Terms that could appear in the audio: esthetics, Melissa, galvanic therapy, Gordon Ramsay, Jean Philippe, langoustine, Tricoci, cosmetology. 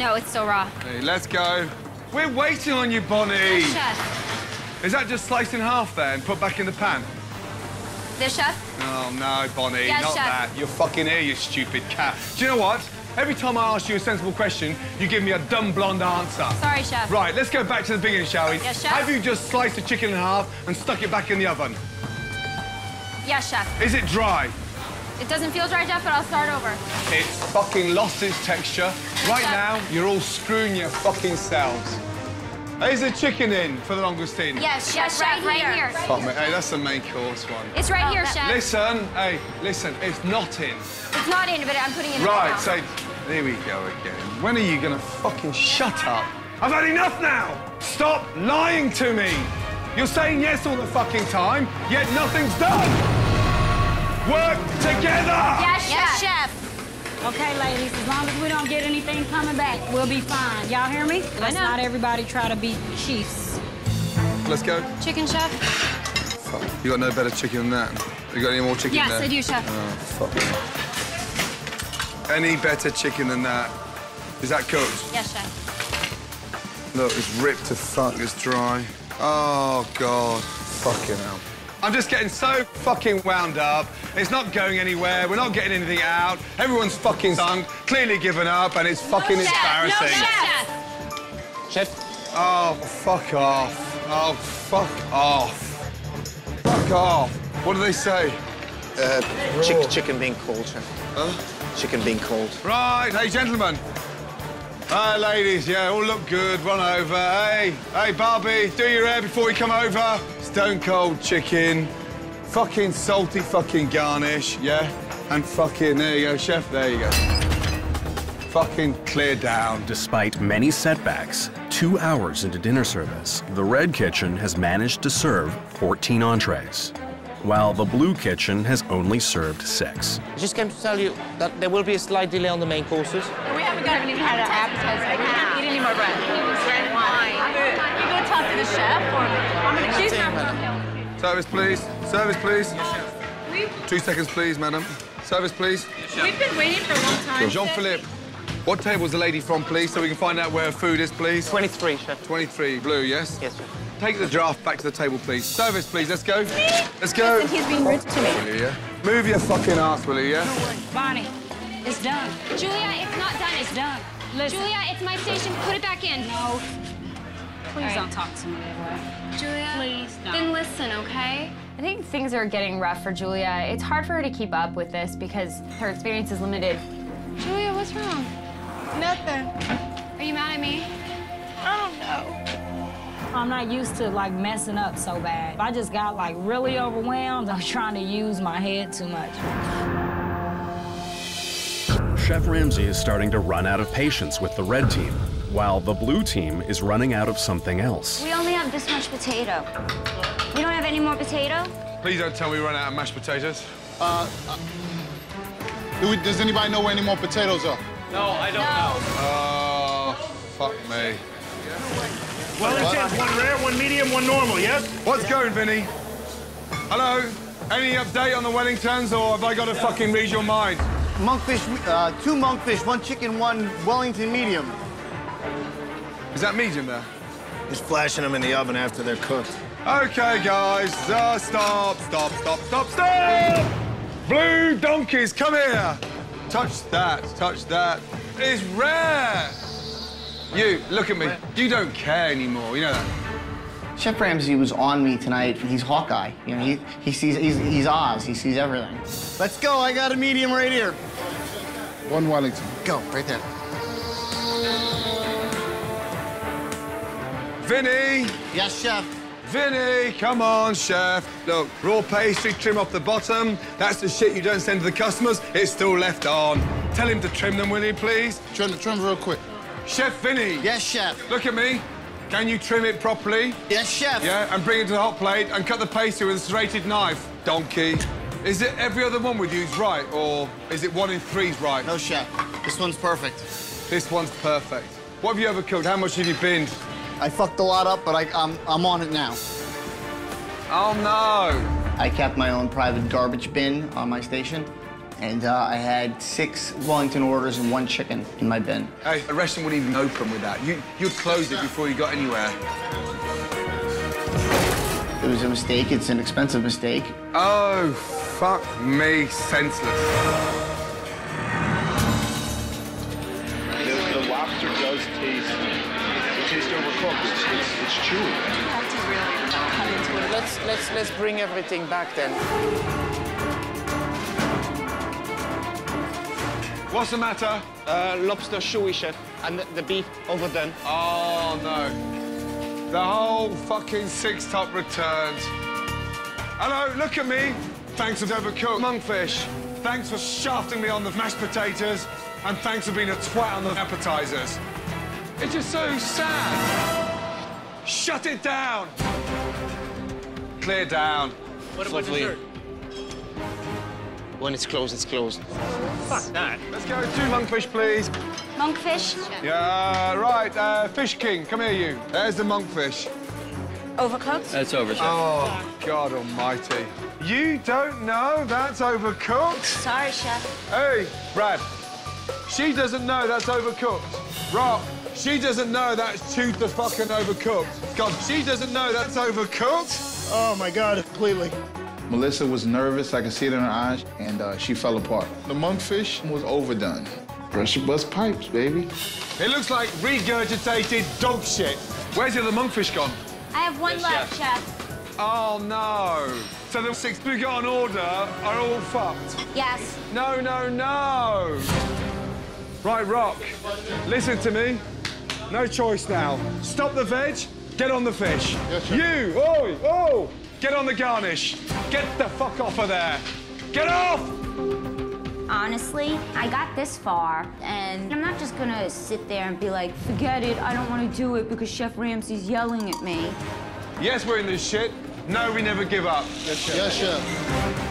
No, it's still raw. Hey, let's go. We're waiting on you, Bonnie. Yes, chef. Is that just sliced in half there and put back in the pan? This, chef? Oh, no, Bonnie, yes, not chef. That. You're fucking here, you stupid cat. Do you know what? Every time I ask you a sensible question, you give me a dumb blonde answer. Sorry, chef. Right, let's go back to the beginning, shall we? Yes, chef. Have you just sliced the chicken in half and stuck it back in the oven? Yes, chef. Is it dry? It doesn't feel dry, Jeff, but I'll start over. It's fucking lost its texture. Right now, you're all screwing your fucking selves. Is the chicken in for the langoustine? Yes, yes, right here. Fuck me. Hey, that's the main course one. It's right here, chef. Listen, hey, listen, it's not in. It's not in, but I'm putting it in. Right, so there we go again. When are you gonna fucking shut up? I've had enough now! Stop lying to me! You're saying yes all the fucking time, yet nothing's done! Work together! Yes, yes, chef. Okay, ladies, as long as we don't get anything coming back, we'll be fine. Y'all hear me? Let's not everybody try to be chiefs. Let's go. Chicken, chef. Fuck. You got no better chicken than that. You got any more chicken than that? Yes, I do, chef. Oh, fuck. Any better chicken than that? Is that cooked? Yes, chef. Look, it's ripped to fuck. It's dry. Oh, God. Fucking hell. I'm just getting so fucking wound up. It's not going anywhere. We're not getting anything out. Everyone's fucking sunk, clearly given up, and it's fucking embarrassing. No, chef. Chef. Oh, fuck off. Oh, fuck off. Fuck off. What do they say? Chicken being cold, chef. Huh? Chicken being cold. Right. Hey, gentlemen. Hey, ladies. Yeah, all look good. Run over. Hey, hey, Barbie, do your hair before you come over. Stone cold chicken, fucking salty fucking garnish, yeah? And fucking, there you go, chef, there you go. Fucking clear down. Despite many setbacks, 2 hours into dinner service, the Red Kitchen has managed to serve 14 entrees, while the Blue Kitchen has only served 6. I just came to tell you that there will be a slight delay on the main courses. We haven't even had an appetizer. We can't eat any more bread. Talk to the chef, or I'm gonna choose not to. Service, please. Service, please. Yes, chef. 2 seconds, please, madam. Service, please. Yes, chef. We've been waiting for a long time. Jean Philippe, what table's the lady from, please, so we can find out where her food is, please? 23, chef. 23, blue, yes? Yes, chef. Take the draft back to the table, please. Service, please. Let's go. Let's go. Listen, he's being rude to me. Will you, yeah? Move your fucking ass, will you, yeah? Bonnie, it's done. Julia, it's not done. It's done. Listen. Julia, it's my station. Put it back in. No. Please don't talk to me that way. Julia, please don't. Then listen, okay? I think things are getting rough for Julia. It's hard for her to keep up with this because her experience is limited. Julia, what's wrong? Nothing. Are you mad at me? I don't know. I'm not used to, like, messing up so bad. I just got, like, really overwhelmed. I'm trying to use my head too much. Chef Ramsay is starting to run out of patience with the red team, while the blue team is running out of something else. We only have this much potato. We don't have any more potato? Please don't tell me we run out of mashed potatoes. Does anybody know where any more potatoes are? No, I don't know. Oh, fuck me. Well, it says one rare, one medium, one normal, yes? What's going, Vinny? Hello? Any update on the Wellingtons, or have I got to fucking read your mind? Monkfish, 2 monkfish, 1 chicken, 1 Wellington medium. Is that medium there? He's flashing them in the oven after they're cooked. Okay, guys. Stop. Blue donkeys, come here. Touch that, touch that. It's rare. You, look at me. You don't care anymore, you know that? Chef Ramsay was on me tonight. He's Hawkeye. You know, he's Oz. He sees everything. Let's go. I got a medium right here. 1 Wellington. Go, right there. Vinny! Yes, chef. Vinny, come on, chef. Look, raw pastry, trim off the bottom. That's the shit you don't send to the customers. It's still left on. Tell him to trim them, will you, please? Trim the trim real quick. Chef Vinny! Yes, chef. Look at me. Can you trim it properly? Yes, chef. Yeah, and bring it to the hot plate and cut the pastry with a serrated knife. Donkey. Is it every other one with you's right, or is it 1 in 3's right? No, chef. This one's perfect. This one's perfect. What have you ever cooked? How much have you binned? I fucked a lot up, but I'm on it now. Oh, no. I kept my own private garbage bin on my station. and I had 6 Wellington orders and 1 chicken in my bin. Hey, a restaurant wouldn't even open with that. You'd close it before you got anywhere. It was a mistake. It's an expensive mistake. Oh, fuck me, senseless. The lobster does taste. It tastes overcooked. It's chewy. You have to really come into it. Let's bring everything back then. What's the matter? Lobster chewy, chef, and the beef overdone. Oh no. The whole fucking 6-top returns. Hello, look at me. Thanks for overcooked monkfish. Thanks for shafting me on the mashed potatoes. And thanks for being a twat on the appetizers. It's just so sad. Shut it down. Clear down. What about dessert? When it's closed, it's closed. Fuck that. Let's go 2 monkfish, please. Monkfish? Yeah, right. Fish King, come here, you. There's the monkfish. Overcooked? That's overcooked. Oh, God almighty. You don't know that's overcooked? Sorry, chef. Hey, Brad. She doesn't know that's overcooked. Rob, she doesn't know that's too the fucking overcooked. God, she doesn't know that's overcooked. Oh, my God, completely. Melissa was nervous. I could see it in her eyes, and she fell apart. The monkfish was overdone. Pressure bust pipes, baby. It looks like regurgitated dog shit. Where's the other monkfish gone? I have 1 left, chef. Oh, no. So the 6 we got on order are all fucked? Yes. No, no, no. Right, Rock, listen to me. No choice now. Stop the veg, get on the fish. Yes, chef. You, oi, oh, get on the garnish. Get the fuck off of there. Get off! Honestly, I got this far, and I'm not just gonna sit there and be like, forget it, I don't want to do it because Chef Ramsay's yelling at me. Yes, we're in this shit. No, we never give up. Yes, Chef. Yes, Chef.